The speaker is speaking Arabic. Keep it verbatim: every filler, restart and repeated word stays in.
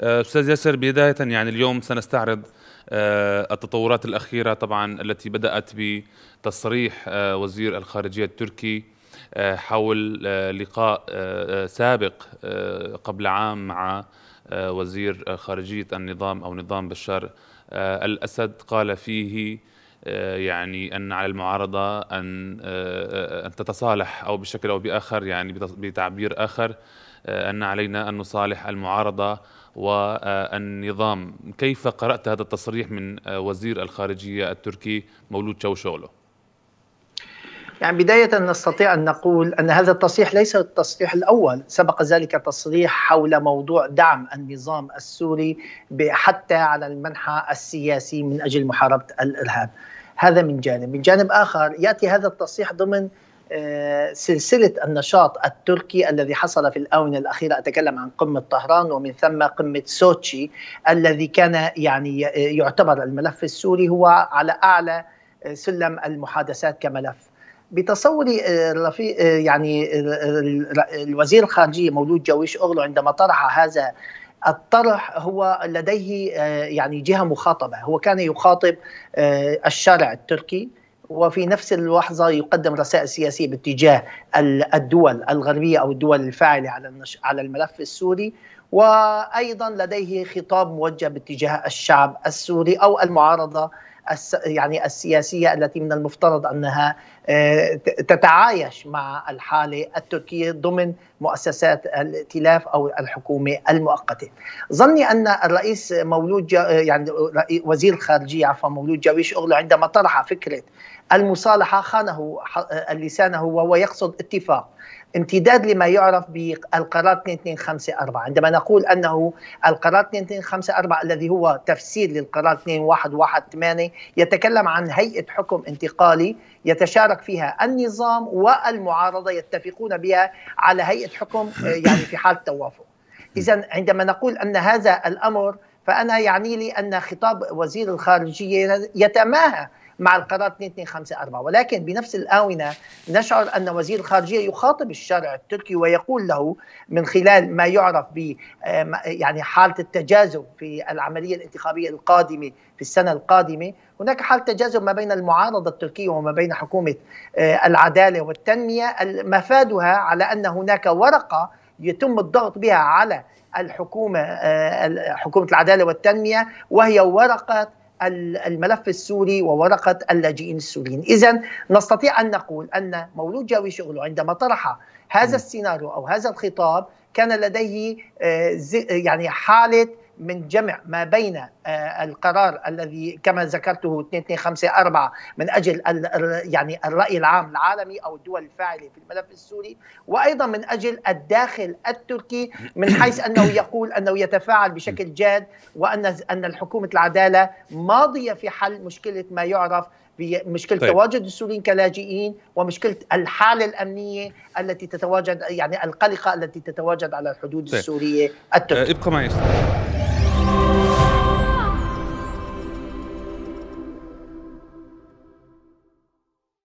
أستاذ ياسر، بداية يعني اليوم سنستعرض التطورات الأخيرة طبعا التي بدأت بتصريح وزير الخارجية التركي حول لقاء سابق قبل عام مع وزير خارجية النظام أو نظام بشار الأسد، قال فيه يعني أن على المعارضة أن أن تتصالح أو بشكل أو بآخر، يعني بتعبير آخر أن علينا أن نصالح المعارضة والنظام. كيف قرأت هذا التصريح من وزير الخارجية التركي مولود تشاوش أوغلو؟ يعني بداية نستطيع أن نقول أن هذا التصريح ليس التصريح الأول، سبق ذلك تصريح حول موضوع دعم النظام السوري حتى على المنحى السياسي من أجل محاربة الإرهاب. هذا من جانب. من جانب آخر يأتي هذا التصريح ضمن سلسلة النشاط التركي الذي حصل في الآونة الأخيرة، أتكلم عن قمة طهران ومن ثم قمة سوتشي الذي كان يعني يعتبر الملف السوري هو على أعلى سلم المحادثات كملف. بتصوري يعني الوزير الخارجية مولود تشاوش أوغلو عندما طرح هذا الطرح هو لديه يعني جهة مخاطبة، هو كان يخاطب الشارع التركي وفي نفس اللحظة يقدم رسائل سياسية باتجاه الدول الغربية أو الدول الفاعلة على على الملف السوري، وأيضا لديه خطاب موجه باتجاه الشعب السوري أو المعارضة يعني السياسية التي من المفترض أنها تتعايش مع الحالة التركية ضمن مؤسسات الائتلاف أو الحكومة المؤقتة. ظني أن الرئيس مولود يعني وزير الخارجية عفوا مولود تشاوش أوغلو عندما طرح فكرة المصالحة خانه لسانه وهو يقصد اتفاق، امتداد لما يعرف بالقرار اثنين اثنين خمسة أربعة. عندما نقول أنه القرار اثنين اثنين خمسة أربعة الذي هو تفسير للقرار اثنين واحد واحد ثمانية يتكلم عن هيئة حكم انتقالي يتشارك فيها النظام والمعارضة، يتفقون بها على هيئة حكم يعني في حال توافق. إذن عندما نقول أن هذا الأمر فأنا يعني لي أن خطاب وزير الخارجية يتماهى مع القرار اثنين اثنين خمسة أربعة، ولكن بنفس الآونة نشعر أن وزير الخارجية يخاطب الشارع التركي ويقول له من خلال ما يعرف ب يعني حالة التجاذب في العملية الانتخابية القادمة في السنة القادمة، هناك حالة تجاذب ما بين المعارضة التركية وما بين حكومة العدالة والتنمية، مفادها على أن هناك ورقة يتم الضغط بها على الحكومة حكومة العدالة والتنمية وهي ورقة الملف السوري وورقة اللاجئين السوريين. إذن نستطيع أن نقول أن مولود تشاوش أوغلو عندما طرح هذا السيناريو أو هذا الخطاب كان لديه يعني حالة من جمع ما بين القرار الذي كما ذكرته اثنين اثنين خمسة أربعة من أجل يعني الرأي العام العالمي أو الدول الفاعلة في الملف السوري، وأيضا من أجل الداخل التركي من حيث أنه يقول أنه يتفاعل بشكل جاد وأن أن حكومة العدالة ماضية في حل مشكلة ما يعرف بمشكلة طيب. تواجد السوريين كلاجئين ومشكلة الحالة الأمنية التي تتواجد يعني القلقة التي تتواجد على الحدود طيب. السورية التركية. أبقى معي.